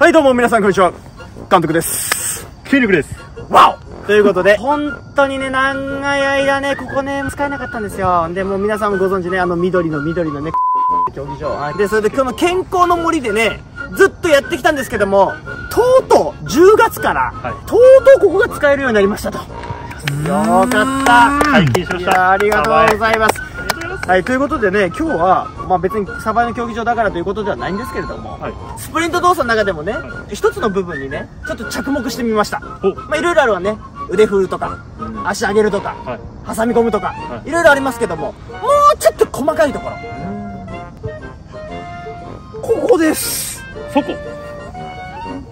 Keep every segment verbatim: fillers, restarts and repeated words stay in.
はいどうも皆さんこんにちは、監督です。筋肉です。わおということで、本当にね、長い間ね、ここね、使えなかったんですよ。で、もう皆さんもご存知ね、あの緑の緑のね、競技場。で、それで今日の健康の森でね、ずっとやってきたんですけども、とうとうじゅうがつから、はい、とうとうここが使えるようになりましたと。よかった。はい、緊張した。ありがとうございます。はい、ということでね、今日は、まあ、別にサバイの競技場だからということではないんですけれども、はい、スプリント動作の中でもね、はい、一つの部分にね、ちょっと着目してみました。まあ、いろいろあるわね、腕振るとか、うん、足上げるとか、はい、挟み込むとか、はい、いろいろありますけども、もうちょっと細かいところ、ここです。そこ。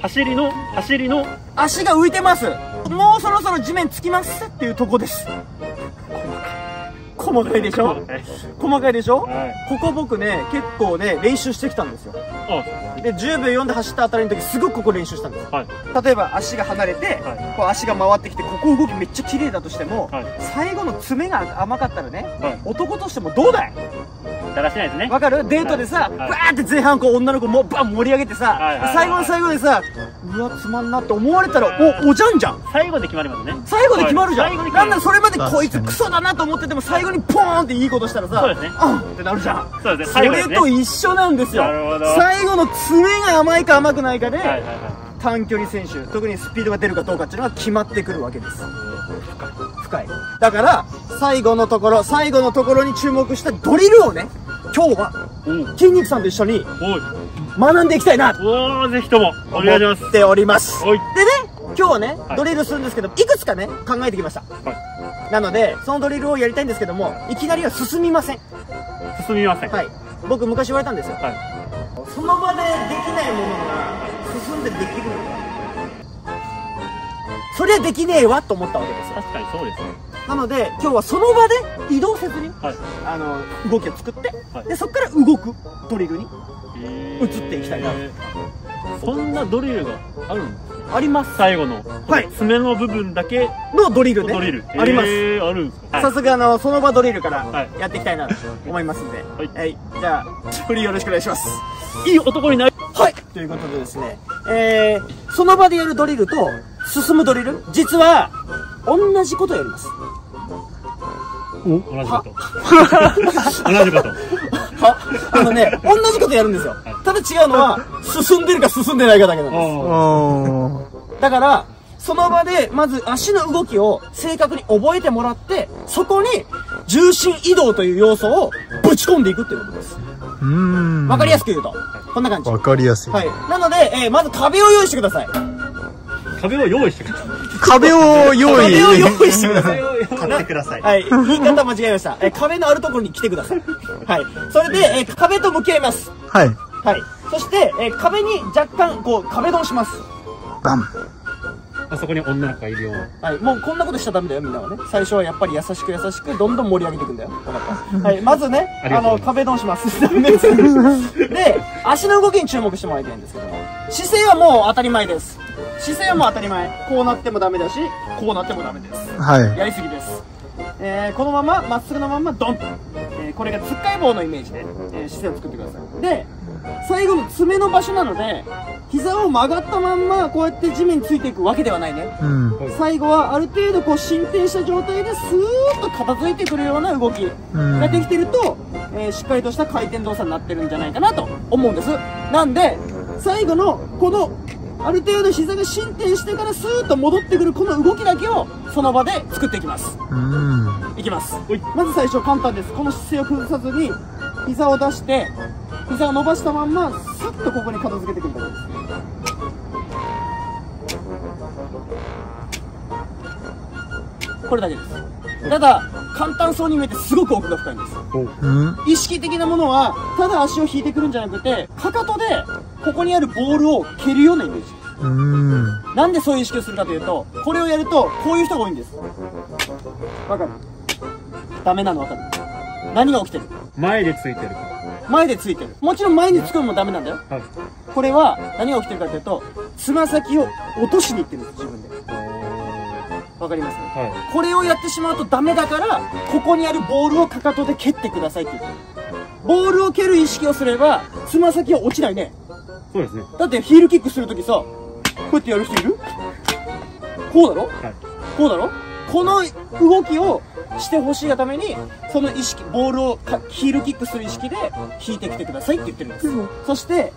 走りの、走りの、足が浮いてます。もうそろそろ地面つきますっていうとこです。細かいでしょ。細かいでしょ、はい、ここ僕ね結構ね練習してきたんですよ。でじゅうびょうよんで走ったあたりの時すごくここ練習したんです、はい、例えば足が離れて、はい、こう足が回ってきてここ動きめっちゃ綺麗だとしても、はい、最後の爪が甘かったらね、はい、男としてもどうだいだらしないですね。わかる？デートでさ、バーって前半こう女の子もバン盛り上げてさ、最後の最後でさ、うわつまんなって思われたらおおじゃんじゃん。最後で決まりますね。最後で決まるじゃん。なんだそれまでこいつクソだなと思ってても最後にポーンっていいことしたらさ、あんってなるじゃん。それと一緒なんですよ。最後の爪が甘いか甘くないかで短距離選手、特にスピードが出るかどうかっていうのが決まってくるわけです。深い。だから最後のところ、最後のところに注目したドリルをね。今日は筋肉さんと一緒に学んでいきたいなとぜひともお願いします思っております。でね、今日はねドリルするんですけど、いくつかね考えてきました。なのでそのドリルをやりたいんですけども、いきなりは進みません。進みません。はい。僕昔言われたんですよ。その場でできないものが進んでできるのか。そりゃできねえわと思ったわけです。確かにそうですね。なので今日はその場で移動せずに、はい、あの動きを作って、はい、でそこから動くドリルに移っていきたいな。そんなドリルがあるんですね。あります。最後の、はい、爪の部分だけのドリルね。ドリルあります。あるんですか。早速あのその場ドリルからやっていきたいなと思いますんで、はい、はい、じゃあ振りよろしくお願いします。いい男になりはいということでですね、えー、その場でやるドリルと進むドリル、実は同じことやります。同じこと。同じこと。あのね、同じことやるんですよ。ただ違うのは、進んでるか進んでないかだけなんです。だから、その場で、まず足の動きを正確に覚えてもらって、そこに重心移動という要素をぶち込んでいくっていうことです。うん。わかりやすく言うと、こんな感じ。わかりやすい。はい。なので、えー、まず壁を用意してください。壁を用意してください。壁を用意してください。買ってください。はい。言い方間違えました。え、壁のあるところに来てください。はい。それで、え、壁と向き合います。はい。はい。そして、え、壁に若干、こう、壁ドンします。バン。あそこに女の子がいるような。はい。もうこんなことしちゃダメだよ、みんなはね。最初はやっぱり優しく優しく、どんどん盛り上げていくんだよ。分かった。はい。まずね、あの、壁ドンします。で、足の動きに注目してもらいたいんですけども。姿勢はもう当たり前です。姿勢はもう当たり前。こうなってもダメだし、こうなってもダメです。はい。やりすぎです。えー、このまま、まっすぐのまま、ドンと。えー、これがつっかえ棒のイメージで、えー、姿勢を作ってください。で、最後の爪の場所なので、膝を曲がったまんま、こうやって地面についていくわけではないね。うん。最後は、ある程度、こう、進展した状態で、スーッと片付いてくるような動きができてると、えー、しっかりとした回転動作になってるんじゃないかなと思うんです。なんで、最後の、この、ある程度膝が伸展してからスーッと戻ってくるこの動きだけをその場で作っていきます。いきます。まず最初簡単です。この姿勢を崩さずに膝を出して膝を伸ばしたまんまサッとここに片付けてくるだけです。これだけです。ただ簡単そうに見えてすごく奥が深いんです。意識的なものはただ足を引いてくるんじゃなくて、かかとでここにあるボールを蹴るようなイメージ。うん。なんでそういう意識をするかというと、これをやるとこういう人が多いんです。わかる？ダメなのわかる？何が起きてる？前でついてる。前でついてる。もちろん前につくのもダメなんだよ、はい、これは何が起きてるかというと、つま先を落としにいってるんです、自分で。わかります、ね。はい、これをやってしまうとダメだから、ここにあるボールをかかとで蹴ってくださいって言ってる。ボールを蹴る意識をすればつま先は落ちないね。そうですね。だってヒールキックするときさ、こうやってやる人いる？こうだろ？はい、こうだろ？この動きをしてほしいがために、その意識、ボールをヒールキックする意識で引いてきてくださいって言ってるんです。うん、そして、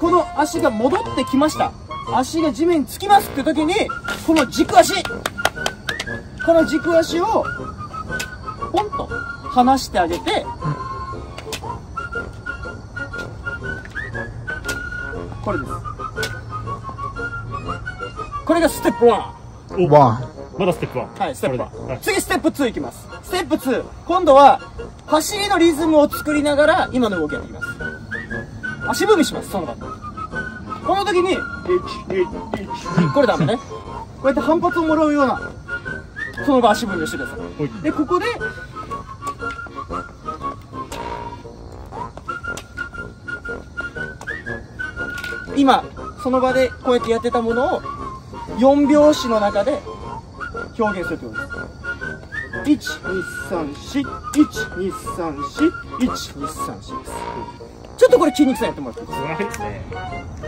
この足が戻ってきました。足が地面につきますって時に、この軸足、この軸足を、ポンと離してあげて、これです。これがステップワン。まだステップワン。はい、ステップワン。はい、次、ステップツーいきます。ステップツー。今度は、走りのリズムを作りながら、今の動きやっていきます。足踏みします、その場で。この時に、これダメね。こうやって反発をもらうような、その場足踏みをしてください。で、ここで、今、その場でこうやってやってたものを、よん拍子の中で表現するということです。いち、に、さん、よん、いち、に、さん、よん、いち、に、さん、よんです。ちょっとこれ筋肉さんやってもらっていいですか？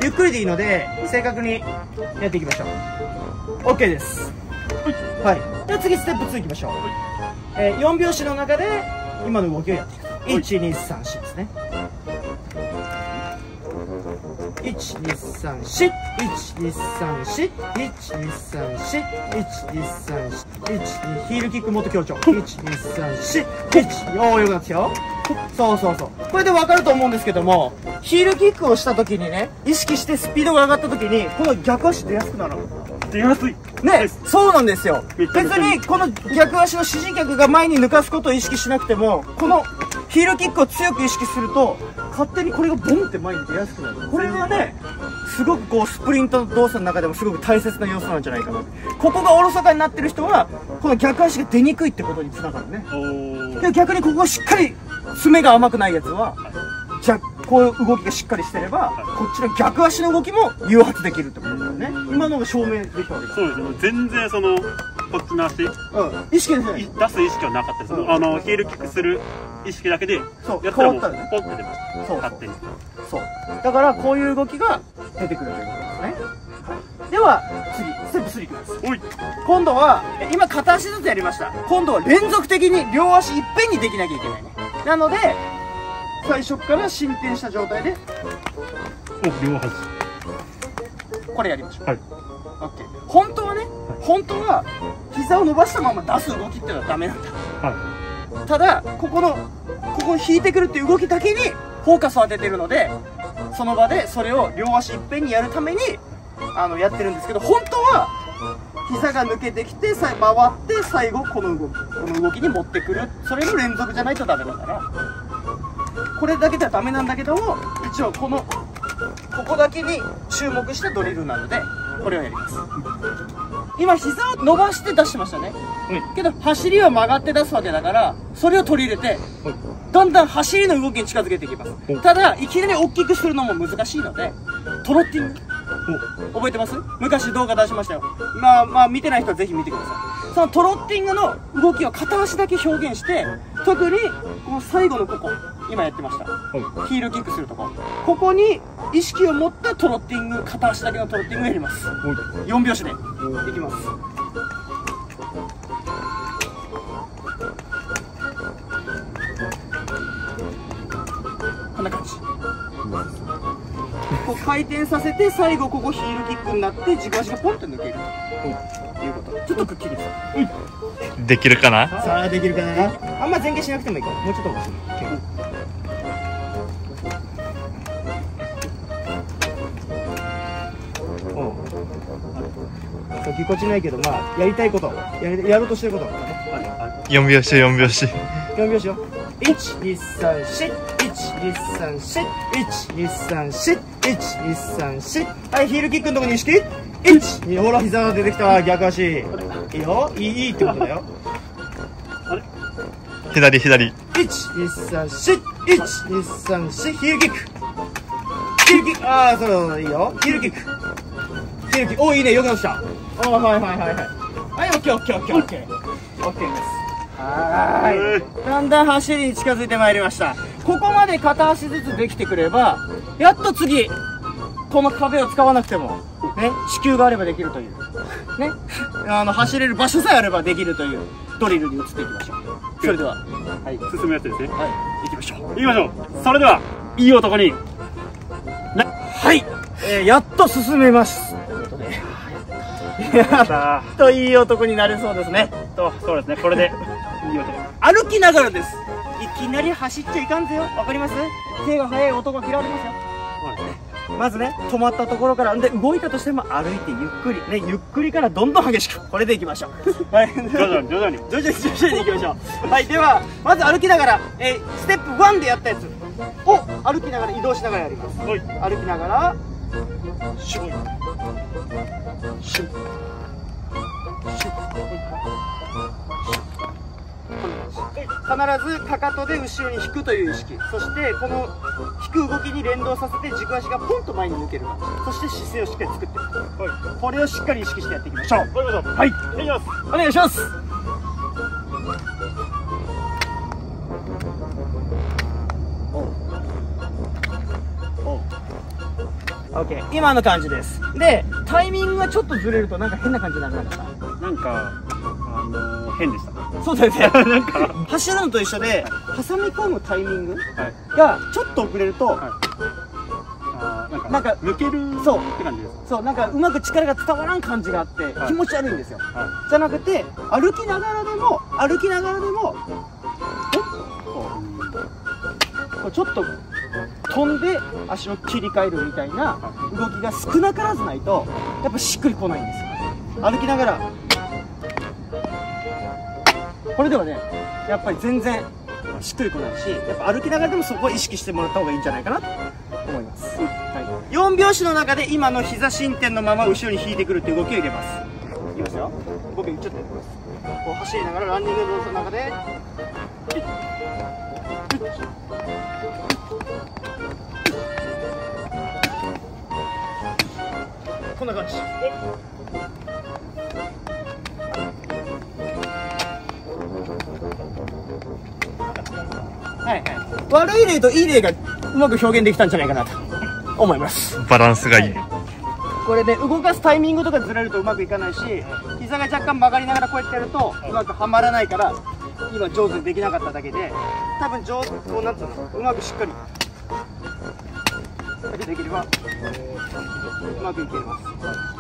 ゆっくりでいいので、正確にやっていきましょう。OK です。はい。では次、ステップツーいきましょう。えー、よん拍子の中で、今の動きをやっていく。いち、に、さん、よんですね。いち、に、さん、よん、いち、に、さん、よん、いち、に、さん、よん、いち、に、さん、よん、いち、に、ヒールキックもっと強調。いち、に、さん、よん、いち、おー、よくなったよ。そうそうそう。これで分かると思うんですけども、ヒールキックをしたときにね、意識してスピードが上がったときに、この逆足出やすくなる。出やすい。ね、そうなんですよ。別に、この逆足の支持脚が前に抜かすことを意識しなくても、この、ヒールキックを強く意識すると勝手にこれがボンって前に出やすくなる。これはね、すごくこうスプリントの動作の中でもすごく大切な要素なんじゃないかな。ここがおろそかになってる人はこの逆足が出にくいってことにつながるね。で逆にここがしっかり爪が甘くないやつは、じゃこういう動きがしっかりしてればこっちの逆足の動きも誘発できるってことだよね。今のが証明できたわけだ。そうですね。全然そのこっちの足、うん、意識ですね。出す意識はなかったです。うん、あのヒールキックする意識だけでやったらもうポッて出ました。そう勝手に。そう。だからこういう動きが出てくるということですね。はい。では次ステップスリーいきます。おい。今度は今片足ずつやりました。今度は連続的に両足いっぺんにできなきゃいけないね。なので最初から進展した状態で。お、両足。これやりましょう。はい。オッケー。本当はね、本当は膝を伸ばしたまま出す動きっていうのはダメなんだ。はい。ただ、ここの、ここを引いてくるっていう動きだけにフォーカスを当ててるので、その場でそれを両足いっぺんにやるために、あの、やってるんですけど、本当は、膝が抜けてきて、さ、回って、最後、この動き、この動きに持ってくる。それの連続じゃないとダメだから。これだけではダメなんだけども、一応、この、ここだけに注目したドリルなので、これをやります。今膝を伸ばして出してましたね、うん、けど走りは曲がって出すわけだから、それを取り入れて、うん、だんだん走りの動きに近づけていきます、うん、ただいきなり大きくするのも難しいのでトロッティング、うん、覚えてます？昔動画出しましたよ。まあまあ見てない人はぜひ見てください。そのトロッティングの動きを片足だけ表現して、特にこの最後のここ今やってました、うん、ヒールキックするとこ、ここに意識を持ったトロッティング、片足だけのトロッティングをやります。よん拍子でいきます。こんな感じ。こう回転させて、最後ここヒールキックになって軸足がポンと抜けるということ。ちょっとくっきりできるかな。さあできるかな。あんま前傾しなくてもいいから、もうちょっと欲しい。ぎこちないけど、まあやりたいこと、やりやろうとしてること、四拍子、四拍子、四拍子よ。いち、に、さん、よん、いち、に、さん、よん、いち、に、さん、よん、いち、に、さん、よん。はい、ヒールキックのとこに意識。いち、に、ほら膝が出てきた。逆足。いいよ、いいいいってことだよ。あれ？左左。いち、に、さん、よん、いち、に、さん、よん、ヒールキック。ヒールキック、ああ、そうそうそう、いいよ、ヒールキック。ヒールキック、おーいいね、よくなってきた。おはいはいはいはいはい、オッケーオッケーオッケーオッケーオッケーです。はーい、だんだん走りに近づいてまいりました。ここまで片足ずつできてくれば、やっと次この壁を使わなくても、ね、地球があればできるという、ね、あの走れる場所さえあればできるというドリルに移っていきましょう。それでは、はい、進むやつですね。はい、行きましょう。行きましょう。それでは、いい男に。はい、えー、やっと進めます。ということで、やっといい男になれそうですね。と、そうですね。これでいい男。歩きながらです。いきなり走っちゃいかんぜよ。わかります？手が速い男嫌われますよ。まずね、止まったところから、で、動いたとしても歩いてゆっくり、ね、ゆっくりからどんどん激しく、これでいきましょう。はい、徐々に徐々に、徐々に徐々にいきましょう。はい、では、まず歩きながら、えー、ステップワンでやったやつを歩きながら移動しながらやります。はい、歩きながら、シュッ、シュッ、シュッ、必ずかかとで後ろに引くという意識、そしてこの引く動きに連動させて軸足がポンと前に抜ける感じ、そして姿勢をしっかり作っていく、はい、これをしっかり意識してやっていきましょう。はい、お願いします。OK、今の感じです。で、タイミングがちょっとずれるとなんか変な感じになるんだから、なんかあのー、変でした。そうだよねなんか走るのと一緒で挟み込むタイミングがちょっと遅れると、はい、あなんかなんか抜ける、そうって感じです。そう、なんかうまく力が伝わらん感じがあって、はい、気持ち悪いんですよ、はい、じゃなくて歩きながらでも歩きながらでもえっちょっと飛んで足を切り替えるみたいな動きが少なからずないとやっぱしっくりこないんですよ。歩きながらこれではね、やっぱり全然しっくりこないし、やっぱ歩きながらでもそこを意識してもらった方がいいんじゃないかなと思います、はい、よんびょうしの中で今の膝伸展のまま後ろに引いてくるっていう動きを入れます。いきますよ。僕言っちゃってこう走りながらランニングの中でこんな感じ。はいはい、悪い例といい例がうまく表現できたんじゃないかなと思います。バランスがいい、はい、これで動かすタイミングとかずれるとうまくいかないし、膝が若干曲がりながらこうやってやるとうまくはまらないから、今上手にできなかっただけで、多分上手こうなったのうまくしっかりできればうまくいけま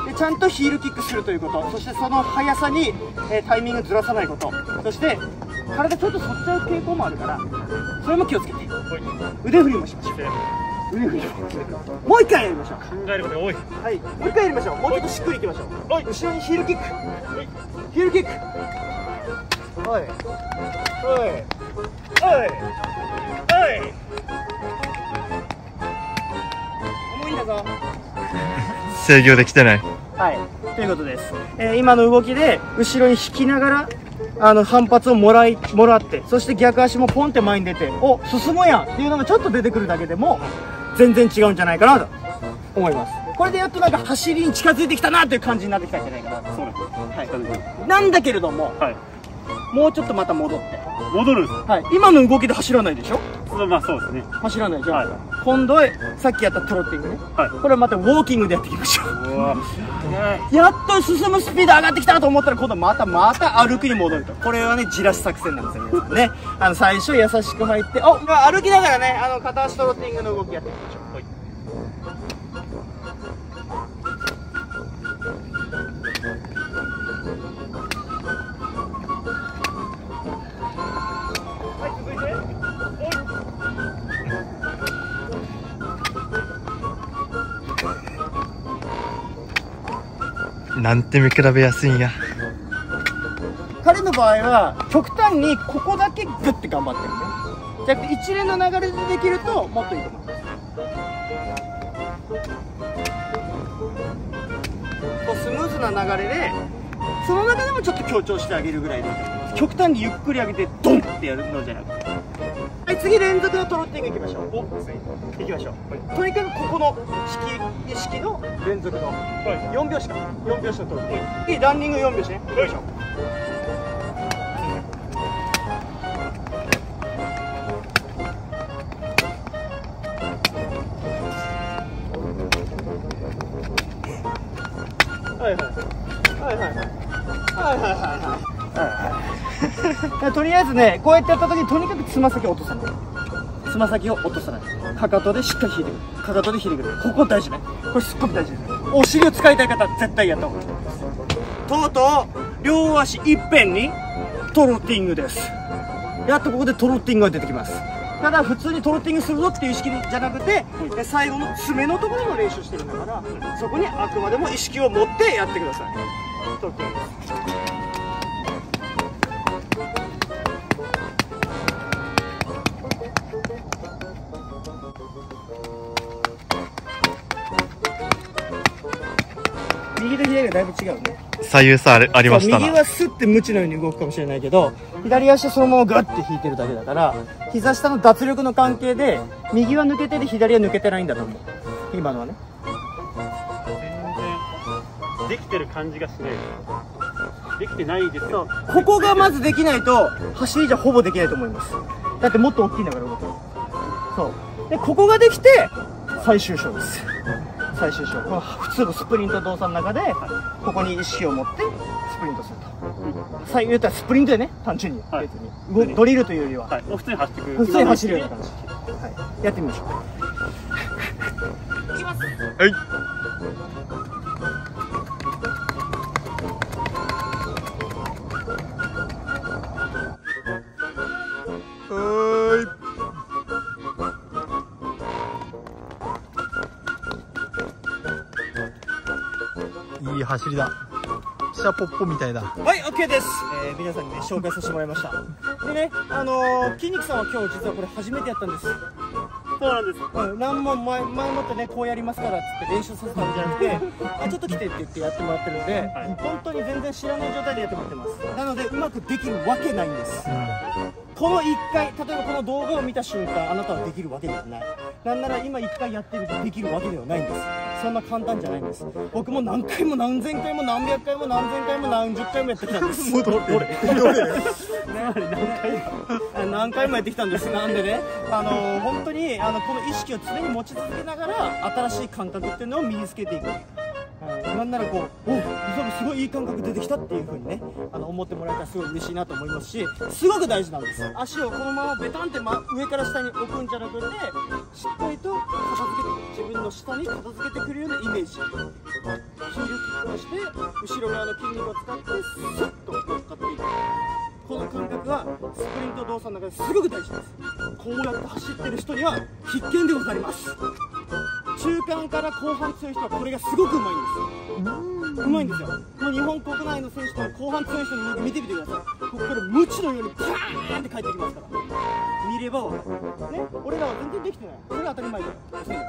す。で、ちゃんとヒールキックするということ、そしてその速さに、えー、タイミングずらさないこと、そして体ちょっと反っちゃう傾向もあるから、それも気をつけて腕振りもしましょう。腕振りもう一回やりましょう。考えることが多い。はい、もう一回やりましょう。もうちょっとしっくりいきましょう。後ろにヒールキック、ヒールキック、おいおいおいおい、制御できてない。はい、ということです、えー、今の動きで後ろに引きながらあの反発をもらいもらって、そして逆足もポンって前に出て、お進むやんっていうのがちょっと出てくるだけでも全然違うんじゃないかなと思います。これでやっとなんか走りに近づいてきたなという感じになってきたんじゃないかな。そうです、はい、なんだけれども、はい、もうちょっとまた戻って戻る、はい、今の動きで走らないでしょ。まあそうですね、走らないじゃん、はい、今度はさっきやったトロッティングね、はい、これはまたウォーキングでやっていきましょう。やっと進むスピード上がってきたと思ったら、今度またまた歩きに戻ると。これはね、じらし作戦なんですよ、皆さんね。あの最初優しく入って、お歩きながらね、あの片足トロッティングの動きやっていきましょう、はい、なんて見比べやすいんや。彼の場合は極端にここだけグッて頑張ってるね。じゃあ一連の流れでできるともっといいと思います。こうスムーズな流れで、その中でもちょっと強調してあげるぐらいで、極端にゆっくり上げてドンってやるのじゃなくて、はい、次連続のトロッティングいきましょう。おいきましょう、はい、とにかくここの式式の連続のよんびょうしかよんびょうしのトロッティング、はい、ランニングよんびょうしね、よいしょ、はい、はいはいはいはいはいはいはいはいとりあえずね、こうやってやった時にとにかくつま先を落とさない、つま先を落とさない、かかとでしっかり引いてくる、かかとで引いてくる、ここ大事ね、これすっごく大事です。お尻を使いたい方は絶対やった方がいい。とうとう両足いっぺんにトロッティングです。やっとここでトロッティングが出てきます。ただ普通にトロッティングするぞっていう意識じゃなくて、最後の爪のところの練習してるんだから、そこにあくまでも意識を持ってやってください。トロッティング。右と左がだいぶ違うね。左右差あれ、ありましたな。右はスッてムチのように動くかもしれないけど、左足はそのままグッて引いてるだけだから、膝下の脱力の関係で右は抜けてて左は抜けてないんだと思う。今のはね、全然できてる感じがしない。できてないですよ。ここがまずできないと走りじゃほぼできないと思います。だってもっと大きいんだから動く。そうで、ここができて最終章です。最終章、この普通のスプリント動作の中でここに意識を持ってスプリントすると。最後言ったらスプリントでね、単純に、はい、別にドリルというよりは、はい、普通に走ってくる、普通に走るような感じ、はい、やってみましょう。いきます。はいはい。いい走りだ。シャポッポみたいだ。はい、OK です、えー、皆さんにね、紹介させてもらいました。でね、あのー、筋肉さんは今日実はこれ初めてやったんです。そうなんです、うん、何も前、前もってね、こうやりますからっつって練習させたんじゃなくてあ、ちょっと来てって言ってやってもらってるので、はい、本当に全然知らない状態でやってもらってます。なので、うまくできるわけないんです、うん、このいっかい、例えばこの動画を見た瞬間、あなたはできるわけではない。なんなら今いっかいやってるとできるわけではないんです。そんな簡単じゃないんです。僕も何回も何千回も何百回も何千回も何十回もやってきたんです。もうどれどれ何回もやってきたんです。なんでね、あのー、本当にあのこの意識を常に持ち続けながら新しい感覚っていうのを身につけていく。なんならこう、おっ、すごいいい感覚出てきたっていう風にね、あの思ってもらえたらすごい嬉しいなと思いますし、すごく大事なんです。足をこのままベタンって、ま、上から下に置くんじゃなくて、しっかりと片付けて、自分の下に片付けてくるようなイメージ。ヒールキックをして、後ろ側の筋肉を使って、スッと乗っかっていく。この感覚がスプリント動作の中ですごく大事です。こうやって走ってる人には必見でございます。中間から後半強い人はこれがすごくうまいんです。うまいんですよ。もう日本国内の選手と後半強い人の見てみてください。ここからムチのようにバーンって返ってきますから、見ればわかるね。俺らは全然できてない。それは当たり前だよ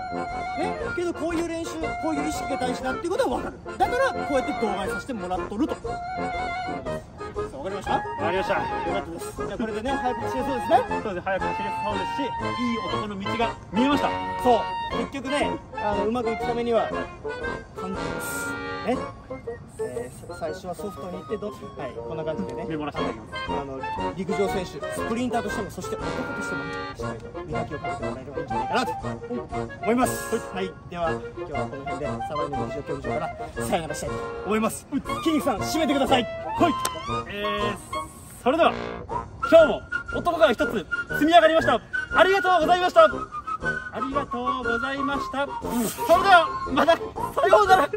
ね。けどこういう練習、こういう意識が大事だっていうことはわかる。だからこうやって動画にさせてもらっとると。わかりました。わかりました。よかったです。じゃあこれでね、早く走れそうですね。そうです。早く走れそうですし、いい男の道が見えました。そう。結局ね、あのうまくいくためには簡単です。ね。えー、最初はソフトに行ってど、はい、こんな感じでね。メモらせていただきます。あの陸上選手、スプリンターとしても、そして男としてもしっかりと磨きをかけてもらえればいいんじゃないかなと思います。はい。では今日はこの辺でサバンナの陸上競技場からさよならしたいと思います。筋肉さん、締めてください。はい。えー、それでは今日も男が一つ積み上がりました。ありがとうございました。ありがとうございました、うん、それではまたさようなら。